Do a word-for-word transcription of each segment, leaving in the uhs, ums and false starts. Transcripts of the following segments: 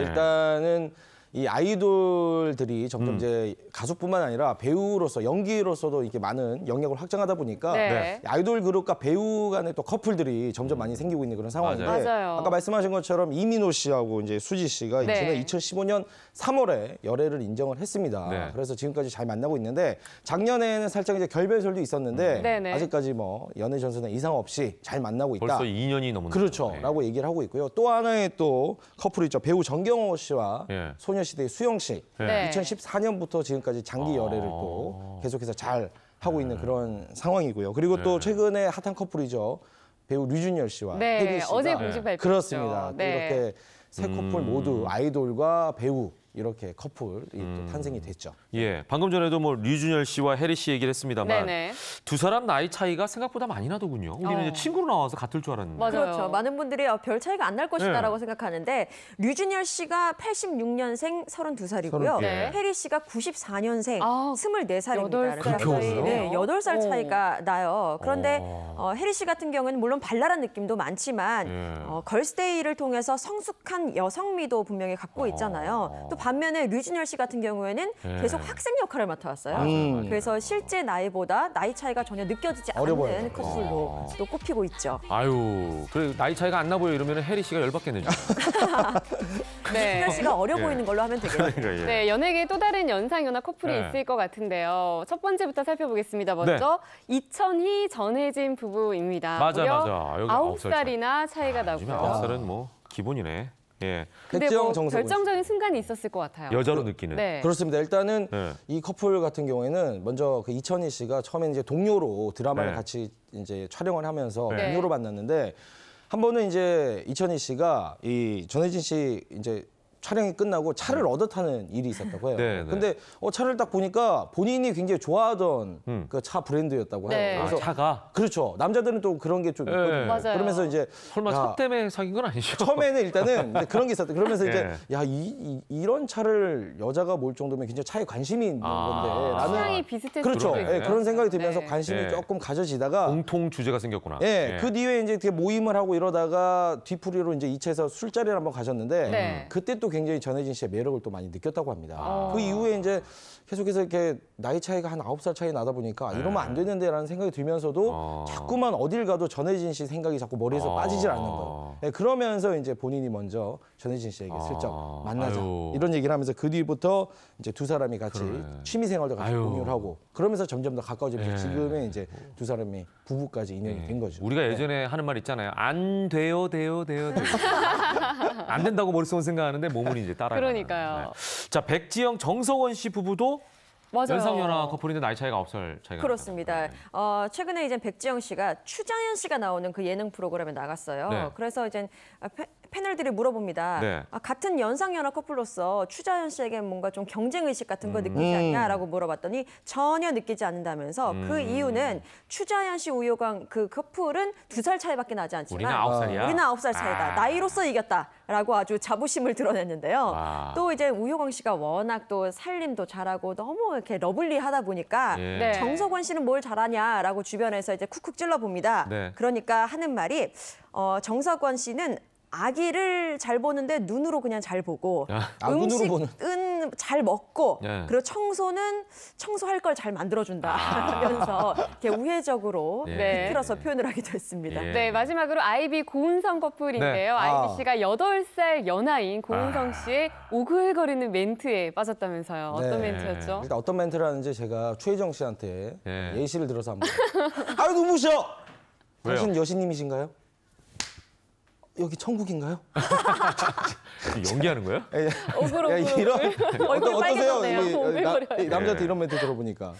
네. 일단은 이 아이돌들이 점점 음. 이제 가수뿐만 아니라 배우로서 연기로서도 이렇게 많은 영역을 확장하다 보니까 네. 아이돌 그룹과 배우 간의 또 커플들이 점점 많이 생기고 있는 그런 상황인데 맞아요. 아까 말씀하신 것처럼 이민호 씨하고 이제 수지 씨가 네. 지난 이천십오 년 삼월에 열애를 인정을 했습니다. 네. 그래서 지금까지 잘 만나고 있는데 작년에는 살짝 이제 결별설도 있었는데 네. 아직까지 뭐 연애 전선에 이상 없이 잘 만나고 있다. 벌써 이 년이 넘었네요. 그렇죠.라고 네. 얘기를 하고 있고요. 또 하나의 또 커플이 있죠. 배우 정경호 씨와 네. 소녀시대의 수영 씨, 네. 이천십사 년부터 지금까지 장기 열애를 또 계속해서 잘 하고 네. 있는 그런 상황이고요. 그리고 네. 또 최근에 핫한 커플이죠. 배우 류준열 씨와 네. 혜리 씨가 어제 공식 발표했죠. 그렇습니다. 네. 이렇게 세 커플 모두 아이돌과 배우 이렇게 커플이 음. 또 탄생이 됐죠. 예, 방금 전에도 뭐 류준열 씨와 혜리 씨 얘기를 했습니다만 네네. 두 사람 나이 차이가 생각보다 많이 나더군요. 우리는 어. 이제 친구로 나와서 같을 줄 알았는데. 맞아요. 그렇죠. 많은 분들이 별 차이가 안 날 것이다라고 네. 생각하는데 류준열 씨가 팔십육 년생 서른두 살이고요. 네. 혜리 씨가 구십사 년생 아, 스물네 살입니다. 여덟 살 네, 여덟 살 차이가 오. 나요. 그런데 어, 혜리 씨 같은 경우는 물론 발랄한 느낌도 많지만 예. 어, 걸스데이를 통해서 성숙한 여성미도 분명히 갖고 있잖아요. 또 반면에 류준열 씨 같은 경우에는 계속 학생 역할을 맡아왔어요. 음. 그래서 실제 나이보다 나이 차이가 전혀 느껴지지 어려워요. 않는 커플로 아. 또 꼽히고 있죠. 아유, 그래 나이 차이가 안 나 보여 이러면 혜리 씨가 열받겠네요. 네. 혜리 씨가 어려 보이는 걸로 하면 되겠네요. 그러니까, 예. 네, 연예계에 또 다른 연상연하 커플이 네. 있을 것 같은데요. 첫 번째부터 살펴보겠습니다. 먼저 네. 이천희, 전혜진 부부입니다. 맞아, 맞아. 여기 아홉 살이나 차이가 아, 나고요. 아홉 살은 뭐 기본이네. 예. 근데 뭐 결정적인 순간이 있었을 것 같아요. 여자로 느끼는. 네. 그렇습니다. 일단은 네. 이 커플 같은 경우에는 먼저 그 이천희 씨가 처음에 이제 동료로 드라마를 네. 같이 이제 촬영을 하면서 네. 동료로 만났는데 한 번은 이제 이천희 씨가 이 전혜진 씨 이제 촬영이 끝나고 차를 얻어 타는 일이 있었다고 해요. 네, 네. 근데 어, 차를 딱 보니까 본인이 굉장히 좋아하던 음. 그 차 브랜드였다고 네. 해요. 그래서 아, 차가? 그렇죠. 남자들은 또 그런 게 좀 네. 있거든요. 맞아요. 그러면서 이제 설마 야, 차 때문에 사귄 건 아니죠? 처음에는 일단은 근데 그런 게 있었다. 그러면서 네. 이제 야, 이, 이, 이런 차를 여자가 몰 정도면 굉장히 차에 관심이 있는 아, 건데. 취향이 비슷했을 그렇죠. 네, 그런 생각이 들면서 네. 관심이 네. 조금 가져지다가 공통 주제가 생겼구나. 예, 네. 그 뒤에 이제 되게 모임을 하고 이러다가 뒤풀이로 이제 이 차에서 술자리를 한번 가셨는데 네. 그때 또 굉장히 전혜진 씨의 매력을 또 많이 느꼈다고 합니다. 아. 그 이후에 이제 계속해서 이렇게 나이 차이가 한 아홉 살 차이 나다 보니까 네. 이러면 안 되는데라는 생각이 들면서도 아. 자꾸만 어딜 가도 전혜진 씨 생각이 자꾸 머리에서 아. 빠지질 않는 거예요. 네, 그러면서 이제 본인이 먼저 전혜진 씨에게 슬쩍 아. 만나자 아유. 이런 얘기를 하면서 그 뒤부터 이제 두 사람이 같이 그래. 취미 생활도 같이 아유. 공유를 하고 그러면서 점점 더 가까워지면서 네. 지금의 이제 두 사람이 부부까지 인연이 네. 된 거죠. 우리가 예전에 네. 하는 말 있잖아요. 안 돼요, 돼요, 돼요, 돼요. 안 된다고 머릿속으로 생각하는데 몸은 이제 따라가요. 그러니까요. 네. 자, 백지영, 정석원 씨 부부도 맞아요. 연상연하 커플인데 나이 차이가 아홉 살 차이가 그렇습니다. 네. 어, 최근에 이제 백지영 씨가 추자연 씨가 나오는 그 예능 프로그램에 나갔어요. 네. 그래서 이제 패널들이 물어봅니다. 네. 아, 같은 연상연하 커플로서 추자연 씨에게 뭔가 좀 경쟁의식 같은 거 느끼지 음. 않냐라고 물어봤더니 전혀 느끼지 않는다면서 음. 그 이유는 추자연 씨, 우효광 그 커플은 두 살 차이밖에 나지 않지만 우리는 아홉 살이야? 우리는 아홉 살 차이다. 아. 나이로서 이겼다라고 아주 자부심을 드러냈는데요. 와. 또 이제 우효광 씨가 워낙 또 살림도 잘하고 너무 이렇게 러블리하다 보니까 예. 정석원 씨는 뭘 잘하냐라고 주변에서 이제 쿡쿡 찔러 봅니다. 네. 그러니까 하는 말이 어, 정석원 씨는 아기를 잘 보는데 눈으로 그냥 잘 보고 아, 음식은 잘 먹고 네. 그리고 청소는 청소할 걸 잘 만들어준다 하면서 아. 이렇게 우회적으로 네. 비틀어서 표현을 하기도 했습니다. 네, 네 마지막으로 아이비 고은성 커플인데요. 네. 아이비 씨가 여덟 살 연하인 고은성 씨의 오글거리는 멘트에 빠졌다면서요. 어떤 네. 멘트였죠? 일단 어떤 멘트를 하는지 제가 최혜정 씨한테 네. 예시를 들어서 한번 아유 눈부셔! 당신 여신님이신가요? 여기 천국인가요? 연기하는 거야? 오글오글. 얼굴 빨개졌네요. 남자한테 이런 멘트 들어보니까.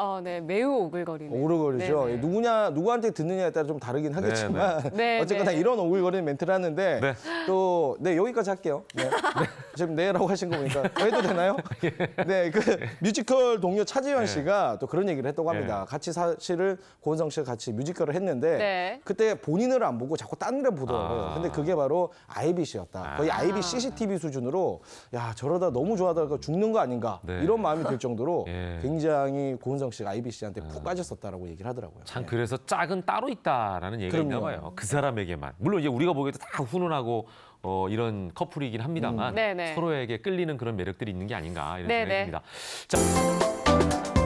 어, 네, 매우 오글거리네요. 오글거리죠. 네네. 누구냐, 누구한테 듣느냐에 따라 좀 다르긴 하겠지만 네네. 어쨌거나 네네. 이런 오글거리는 멘트를 하는데 네. 또, 네, 여기까지 할게요. 네. 네. 지금 네 라고 하신 거 보니까 해도 되나요? 예. 네, 그 뮤지컬 동료 차지현 예. 씨가 또 그런 얘기를 했다고 합니다. 예. 같이 사실은 고은성 씨가 같이 뮤지컬을 했는데 네. 그때 본인을 안 보고 자꾸 딴 데 보더라고요. 아. 근데 그게 바로 아이비 씨였다. 아. 거의 아이비 씨씨티비 수준으로 야, 저러다 너무 좋아하다가 죽는 거 아닌가 네. 이런 마음이 들 정도로 예. 굉장히 고은성 정우성 씨가 아이비 씨한테 푹 빠졌었다라고 얘기를 하더라고요. 참 네. 그래서 짝은 따로 있다라는 얘기가 있나 봐요. 그 사람에게만. 물론 이제 우리가 보기에도 다 훈훈하고 어, 이런 커플이긴 합니다만 음. 서로에게 끌리는 그런 매력들이 있는 게 아닌가 이런 네네. 생각입니다. 자.